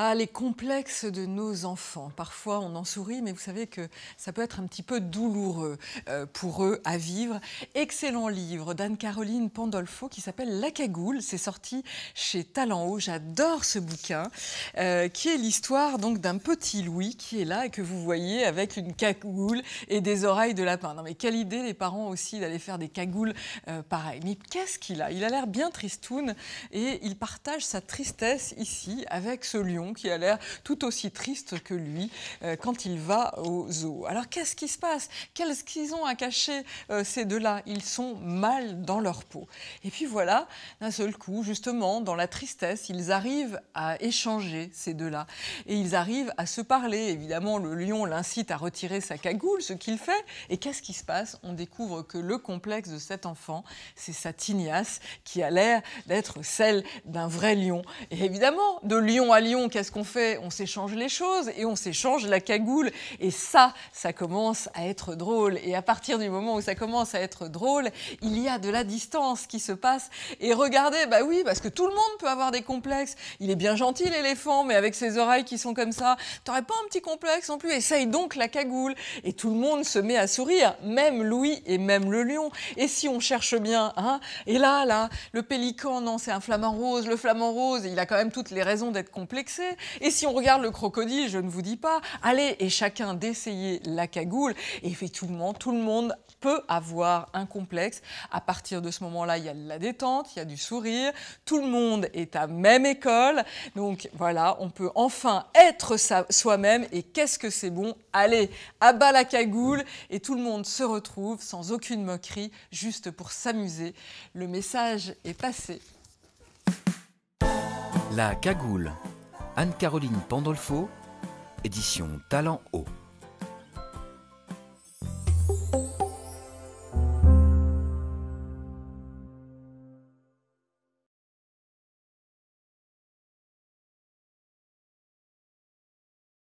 Ah, les complexes de nos enfants. Parfois, on en sourit, mais vous savez que ça peut être un petit peu douloureux pour eux à vivre. Excellent livre d'Anne-Caroline Pandolfo qui s'appelle « La cagoule ». C'est sorti chez Talents Hauts. J'adore ce bouquin qui est l'histoire donc d'un petit Louis qui est là et que vous voyez avec une cagoule et des oreilles de lapin. Non mais quelle idée les parents aussi d'aller faire des cagoules pareil. Mais qu'est-ce qu'il a? Il a l'air bien tristoun et il partage sa tristesse ici avec ce lion qui a l'air tout aussi triste que lui quand il va au zoo. Alors qu'est-ce qui se passe? Qu'est-ce qu'ils ont à cacher ces deux-là? Ils sont mal dans leur peau. Et puis voilà, d'un seul coup, justement, dans la tristesse, ils arrivent à échanger ces deux-là. Et ils arrivent à se parler. Évidemment, le lion l'incite à retirer sa cagoule, ce qu'il fait. Et qu'est-ce qui se passe? On découvre que le complexe de cet enfant, c'est sa tignasse qui a l'air d'être celle d'un vrai lion. Et évidemment, de lion à lion, qu'est-ce qu'on fait? On s'échange les choses et on s'échange la cagoule. Et ça commence à être drôle. Et à partir du moment où ça commence à être drôle, il y a de la distance qui se passe. Et regardez, bah oui, parce que tout le monde peut avoir des complexes. Il est bien gentil, l'éléphant, mais avec ses oreilles qui sont comme ça, t'aurais pas un petit complexe non plus? Essaye donc la cagoule. Et tout le monde se met à sourire, même Louis et même le lion. Et si on cherche bien, hein, et là, le pélican, non, c'est un flamant rose. Le flamant rose, il a quand même toutes les raisons d'être complexé. Et si on regarde le crocodile, je ne vous dis pas, allez, et chacun d'essayer la cagoule. Et effectivement, tout le monde peut avoir un complexe. À partir de ce moment-là, il y a de la détente, il y a du sourire. Tout le monde est à même école. Donc voilà, on peut enfin être soi-même. Et qu'est-ce que c'est bon? Allez, abat la cagoule. Et tout le monde se retrouve sans aucune moquerie, juste pour s'amuser. Le message est passé. La cagoule. Anne-Caroline Pandolfo, édition Talents Hauts.